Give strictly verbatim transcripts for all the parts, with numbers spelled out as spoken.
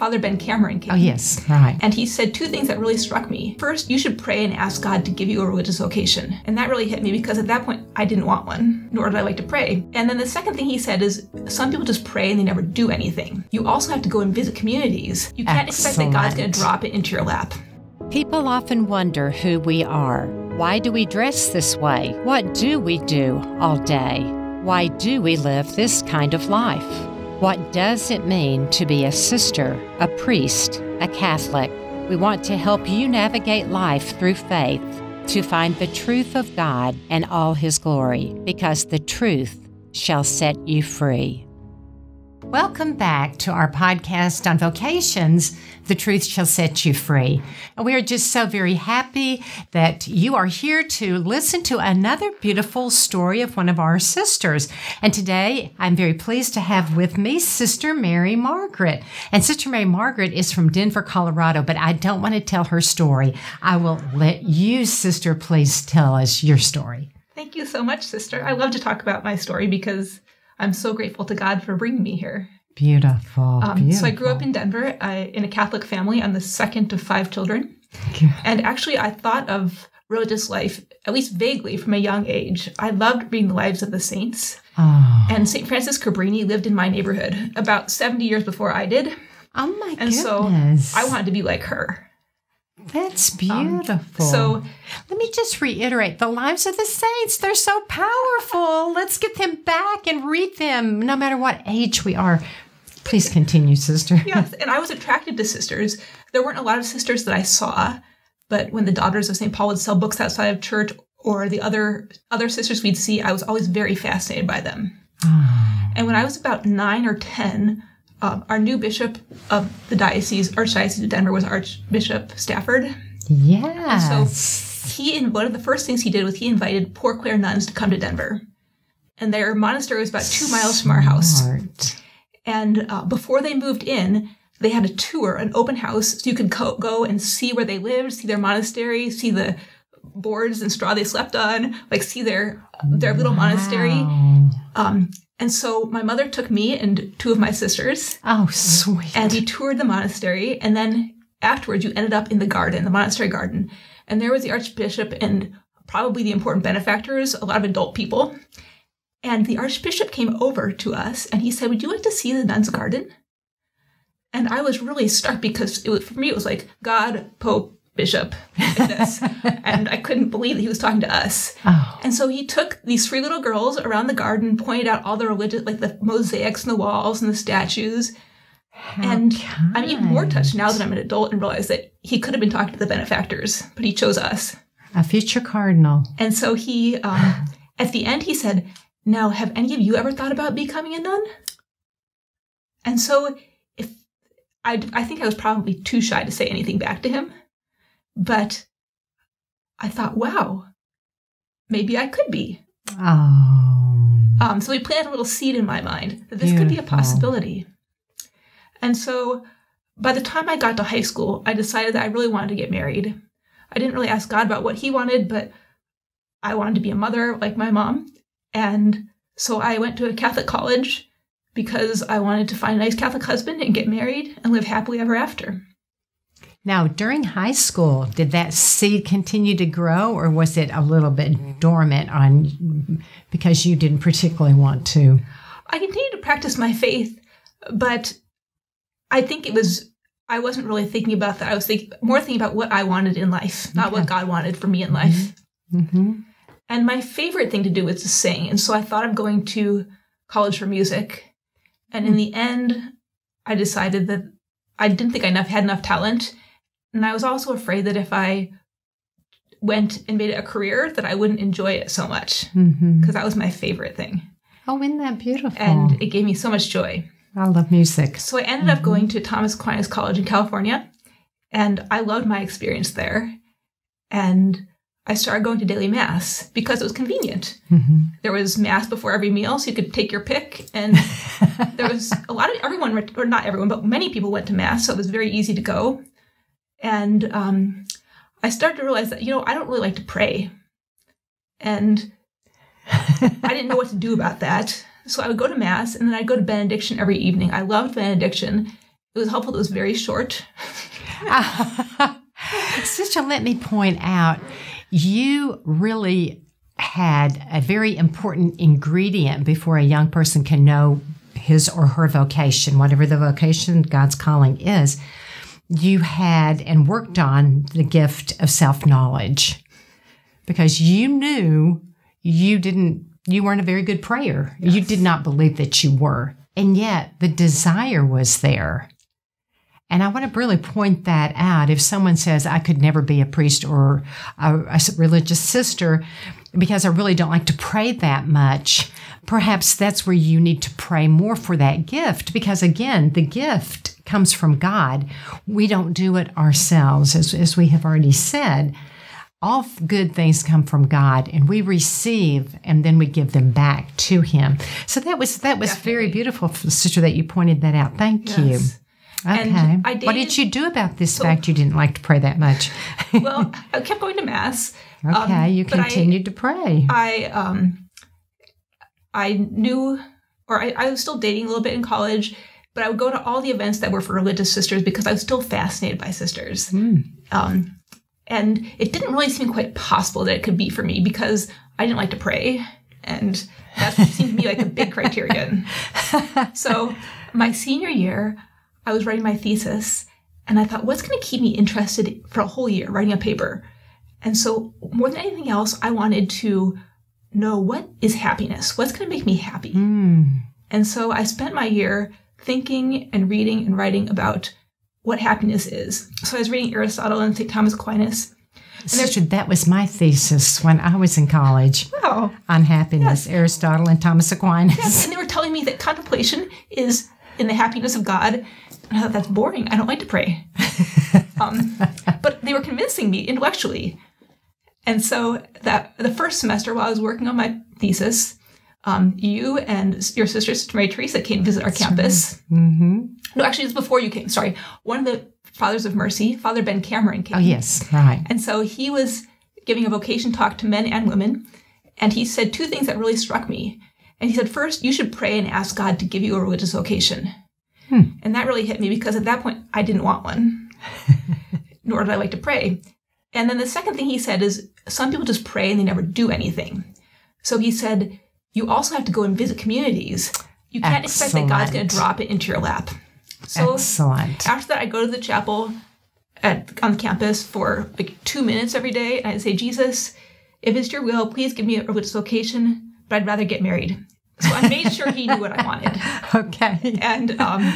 Father Ben Cameron came. Oh, yes, right. And he said two things that really struck me. First, you should pray and ask God to give you a religious vocation. And that really hit me because at that point, I didn't want one, nor did I like to pray. And then the second thing he said is some people just pray and they never do anything. You also have to go and visit communities. You can't Excellent. expect that God's going to drop it into your lap. People often wonder who we are. Why do we dress this way? What do we do all day? Why do we live this kind of life? What does it mean to be a sister, a priest, a Catholic? We want to help you navigate life through faith to find the truth of God and all His glory, because the truth shall set you free. Welcome back to our podcast on vocations, The Truth Shall Set You Free. And we are just so very happy that you are here to listen to another beautiful story of one of our sisters. And today, I'm very pleased to have with me Sister Mary Margaret. And Sister Mary Margaret is from Denver, Colorado, but I don't want to tell her story. I will let you, Sister, please tell us your story. Thank you so much, Sister. I love to talk about my story because I'm so grateful to God for bringing me here. Beautiful, um, beautiful. So I grew up in Denver uh, in a Catholic family. I'm the second of five children. And actually, I thought of religious life, at least vaguely, from a young age. I loved reading the lives of the saints. Oh. And Saint Francis Cabrini lived in my neighborhood about seventy years before I did. Oh, my and goodness. And so I wanted to be like her. That's beautiful. Um, so let me just reiterate, the lives of the saints, they're so powerful. Let's get them back and read them no matter what age we are. Please continue, Sister. Yes, and I was attracted to sisters. There weren't a lot of sisters that I saw, but when the Daughters of Saint Paul would sell books outside of church or the other, other sisters we'd see, I was always very fascinated by them. Oh. And when I was about nine or ten, Um, our new bishop of the diocese, Archdiocese of Denver, was Archbishop Stafford. Yeah. And so he, and one of the first things he did was he invited Poor Clare nuns to come to Denver. And their monastery was about two miles from our house. Smart. And uh, before they moved in, they had a tour, an open house, so you could co go and see where they lived, see their monastery, see the boards and straw they slept on, like see their, their little wow. monastery. Um, And so my mother took me and two of my sisters. Oh, sweet. And we toured the monastery. And then afterwards, you ended up in the garden, the monastery garden. And there was the Archbishop and probably the important benefactors, a lot of adult people. And the Archbishop came over to us and he said, "Would you like to see the nuns' garden?" And I was really struck because it was, for me, it was like God, Pope, Bishop, like this. And I couldn't believe that he was talking to us. Oh. And so he took these three little girls around the garden, pointed out all the religious, like the mosaics and the walls and the statues. How and kind. I'm even more touched now that I'm an adult and realize that he could have been talking to the benefactors, but he chose us. A future cardinal. And so he, um, at the end, he said, "Now, have any of you ever thought about becoming a nun?" And so if I, I think I was probably too shy to say anything back to him. But I thought, wow, maybe I could be. Oh. Um, so we planted a little seed in my mind that this Beautiful. could be a possibility. And so by the time I got to high school, I decided that I really wanted to get married. I didn't really ask God about what He wanted, but I wanted to be a mother like my mom. And so I went to a Catholic college because I wanted to find a nice Catholic husband and get married and live happily ever after. Now, during high school, did that seed continue to grow, or was it a little bit dormant on because you didn't particularly want to? I continued to practice my faith, but I think it was, I wasn't really thinking about that. I was thinking, more thinking about what I wanted in life, not okay. what God wanted for me in life. Mm-hmm. And my favorite thing to do was to sing. And so I thought of going to college for music. And in the end, I decided that I didn't think I enough, had enough talent. And I was also afraid that if I went and made it a career, that I wouldn't enjoy it so much, because mm-hmm. that was my favorite thing. Oh, isn't that beautiful? And it gave me so much joy. I love music. So I ended mm-hmm. up going to Thomas Aquinas College in California, and I loved my experience there. And I started going to daily Mass because it was convenient. Mm-hmm. There was Mass before every meal, so you could take your pick. And there was a lot of everyone, or not everyone, but many people went to Mass, so it was very easy to go. And um, I started to realize that, you know, I don't really like to pray. And I didn't know what to do about that. So I would go to Mass, and then I'd go to benediction every evening. I loved benediction. it was helpful. It was very short. uh, Sister, let me point out, you really had a very important ingredient before a young person can know his or her vocation, whatever the vocation God's calling is. You had and worked on the gift of self-knowledge, because you knew you didn't, you weren't a very good prayer. Yes. You did not believe that you were. And yet the desire was there. And I want to really point that out. If someone says, I could never be a priest or a, a religious sister because I really don't like to pray that much, perhaps that's where you need to pray more for that gift. Because again, the gift comes from God. We don't do it ourselves, as, as we have already said. All good things come from God, and we receive, and then we give them back to Him. So that was that was Definitely. very beautiful, Sister, that you pointed that out. Thank yes. you. Okay. And I did, what did you do about this so, fact you didn't like to pray that much? Well, I kept going to Mass. Okay, um, you continued I, to pray. I um, I knew, or I, I was still dating a little bit in college, but I would go to all the events that were for religious sisters because I was still fascinated by sisters. Mm. Um. And it didn't really seem quite possible that it could be for me because I didn't like to pray. And that seemed to me like a big criterion. So my senior year, I was writing my thesis. And I thought, what's going to keep me interested for a whole year writing a paper? And so more than anything else, I wanted to know, what is happiness? What's going to make me happy? Mm. And so I spent my year thinking and reading and writing about what happiness is. So I was reading Aristotle and Saint Thomas Aquinas. And Sister, that was my thesis when I was in college. Wow. On happiness, yes. Aristotle and Thomas Aquinas. Yes, and they were telling me that contemplation is in the happiness of God. And I thought, that's boring. I don't like to pray. um, but they were convincing me intellectually. And so that the first semester while I was working on my thesis, Um, you and your sister, Sister Mary Teresa, came visit our That's campus. Right. Mm-hmm. No, actually, it was before you came. Sorry. One of the Fathers of Mercy, Father Ben Cameron, came. Oh, yes. Right. And so he was giving a vocation talk to men and women. And he said two things that really struck me. And he said, first, you should pray and ask God to give you a religious vocation. Hmm. And that really hit me because at that point, I didn't want one, nor did I like to pray. And then the second thing he said is, some people just pray and they never do anything. So he said, you also have to go and visit communities. You can't Excellent. expect that God's going to drop it into your lap. So Excellent. after that, I go to the chapel at, on the campus for like two minutes every day. And I say, Jesus, if it's your will, please give me a religious vocation, but I'd rather get married. So I made sure he knew what I wanted. Okay. And, um,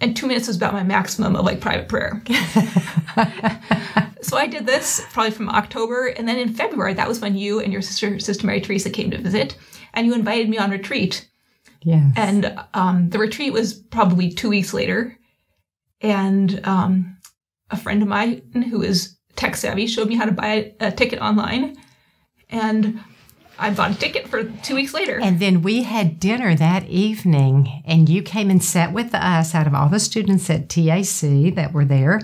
and two minutes was about my maximum of like private prayer. So I did this probably from October. And then in February, that was when you and your sister, Sister Mary Teresa, came to visit. And you invited me on retreat. Yes. And um, the retreat was probably two weeks later. And um, a friend of mine who is tech savvy showed me how to buy a ticket online. And I bought a ticket for two weeks later. And then we had dinner that evening. And you came and sat with us out of all the students at T A C that were there.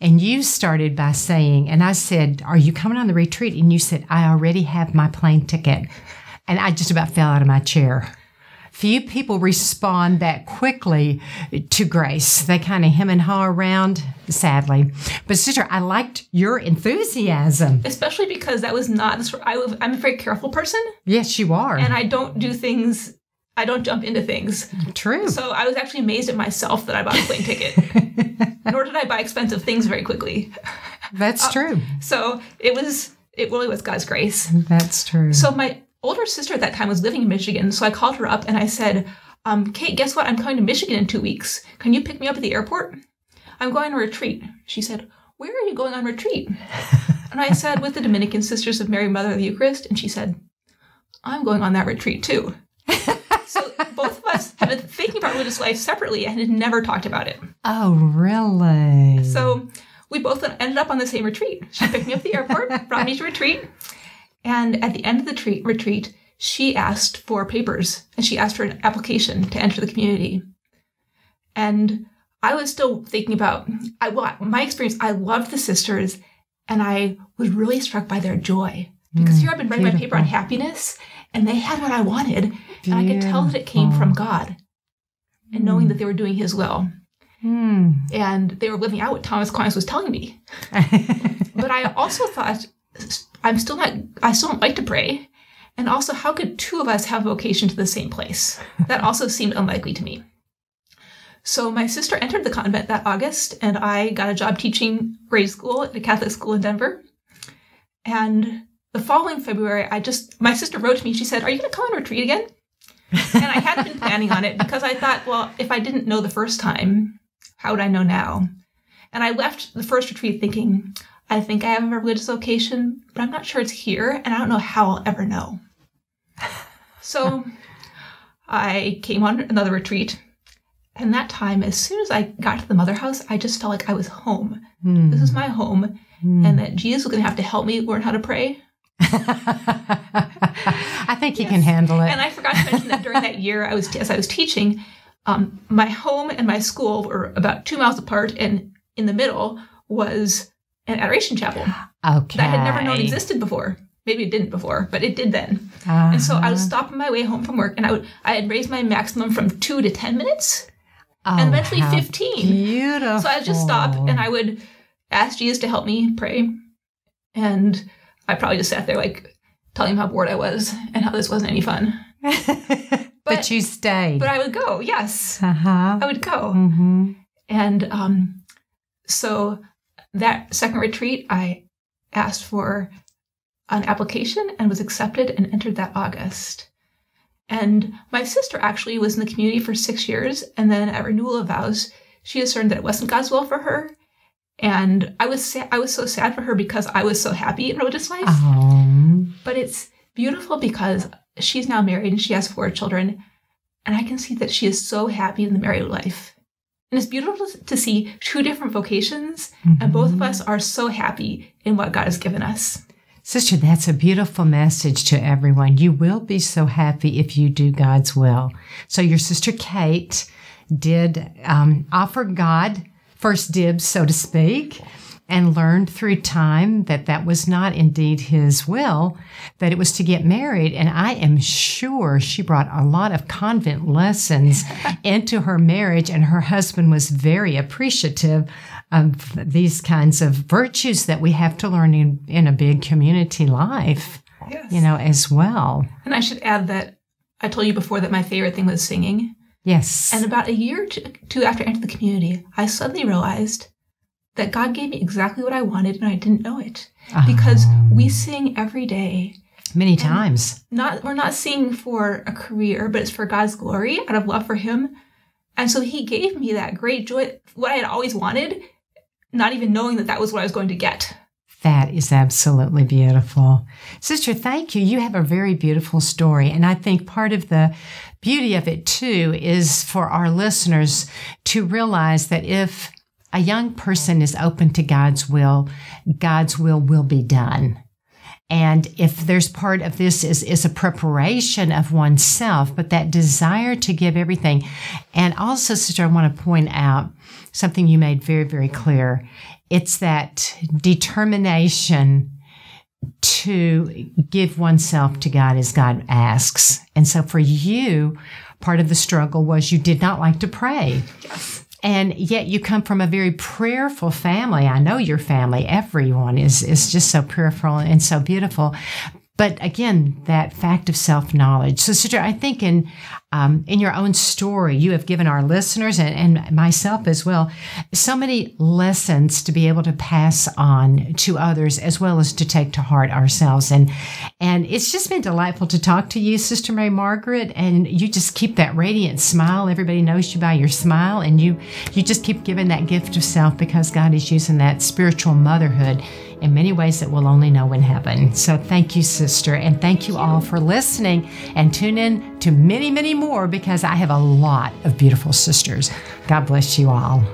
And you started by saying, and I said, are you coming on the retreat? And you said, I already have my plane ticket. And I just about fell out of my chair. Few people respond that quickly to grace. They kind of hem and haw around, sadly. But Sister, I liked your enthusiasm. Especially because that was not, I'm a very careful person. Yes, you are. And I don't do things, I don't jump into things. True. So I was actually amazed at myself that I bought a plane ticket. Nor did I buy expensive things very quickly. That's uh, true. So it was, it really was God's grace. That's true. So my older sister at that time was living in Michigan, so I called her up and I said, um, Kate, guess what? I'm coming to Michigan in two weeks. Can you pick me up at the airport? I'm going on retreat. She said, where are you going on retreat? And I said, with the Dominican Sisters of Mary, Mother of the Eucharist. And she said, I'm going on that retreat too. So both of us had been thinking about religious life separately and had never talked about it. Oh, really? So we both ended up on the same retreat. She picked me up at the airport, brought me to retreat. And at the end of the treat, retreat, she asked for papers, and she asked for an application to enter the community. And I was still thinking about I, well, my experience. I loved the sisters, and I was really struck by their joy. Because mm, here I've been writing beautiful. my paper on happiness, and they had what I wanted, beautiful. and I could tell that it came from God, and knowing mm. that they were doing His will. Mm. And they were living out what Thomas Aquinas was telling me. But I also thought, I'm still not, I still don't like to pray. And also, how could two of us have vocation to the same place? That also seemed unlikely to me. So my sister entered the convent that August, and I got a job teaching grade school at a Catholic school in Denver. And the following February, I just, my sister wrote to me, she said, "Are you going to come on retreat again?" And I had been planning on it because I thought, well, if I didn't know the first time, how would I know now? And I left the first retreat thinking, I think I have a religious vocation, but I'm not sure it's here, and I don't know how I'll ever know. So I came on another retreat, and that time, as soon as I got to the mother house, I just felt like I was home. Mm. This is my home, mm. and that Jesus was going to have to help me learn how to pray. I think he yes. can handle it. And I forgot to mention that during that year, I was as I was teaching, um, my home and my school were about two miles apart, and in the middle was an adoration chapel okay. that I had never known existed before. Maybe it didn't before, but it did then. Uh-huh. And so I would stop on my way home from work, and I would I had raised my maximum from two to ten minutes, oh, and eventually fifteen. Beautiful. So I would just stop, and I would ask Jesus to help me pray, and I probably just sat there like telling him how bored I was and how this wasn't any fun. But, but you stayed. But I would go. Yes, uh-huh. I would go, mm-hmm. and um, so. That second retreat, I asked for an application and was accepted and entered that August. And my sister actually was in the community for six years. And then at renewal of vows, she discerned that it wasn't God's will for her. And I was sa- I was so sad for her because I was so happy in religious life. Um. But it's beautiful because she's now married and she has four children. And I can see that she is so happy in the married life. And it's beautiful to see two different vocations, mm-hmm. and both of us are so happy in what God has given us. Sister, that's a beautiful message to everyone. You will be so happy if you do God's will. So your sister Kate did um, offer God first dibs, so to speak, and learned through time that that was not indeed his will, that it was to get married. And I am sure she brought a lot of convent lessons into her marriage, and her husband was very appreciative of these kinds of virtues that we have to learn in, in a big community life, yes. you know, as well. And I should add that I told you before that my favorite thing was singing. Yes. And about a year or two after I entered the community, I suddenly realized that God gave me exactly what I wanted, and I didn't know it. Because um, we sing every day. Many times. Not We're not singing for a career, but it's for God's glory, out of love for him. And so he gave me that great joy, what I had always wanted, not even knowing that that was what I was going to get. That is absolutely beautiful. Sister, thank you. You have a very beautiful story. And I think part of the beauty of it, too, is for our listeners to realize that if a young person is open to God's will, God's will will be done. And if there's part of this is, is a preparation of oneself, but that desire to give everything. And also, sister, I want to point out something you made very, very clear. It's that determination to give oneself to God as God asks. And so for you, part of the struggle was you did not like to pray. Yes. And yet you come from a very prayerful family. I know your family, everyone is, is just so prayerful and so beautiful. But again, that fact of self-knowledge. So, sister, I think in um, in your own story, you have given our listeners and, and myself as well so many lessons to be able to pass on to others as well as to take to heart ourselves. And and it's just been delightful to talk to you, Sister Mary Margaret. And you just keep that radiant smile. Everybody knows you by your smile. And you, you just keep giving that gift of self because God is using that spiritual motherhood in many ways that we'll only know in heaven. So thank you, sister, and thank you all for listening, and tune in to many, many more because I have a lot of beautiful sisters. God bless you all.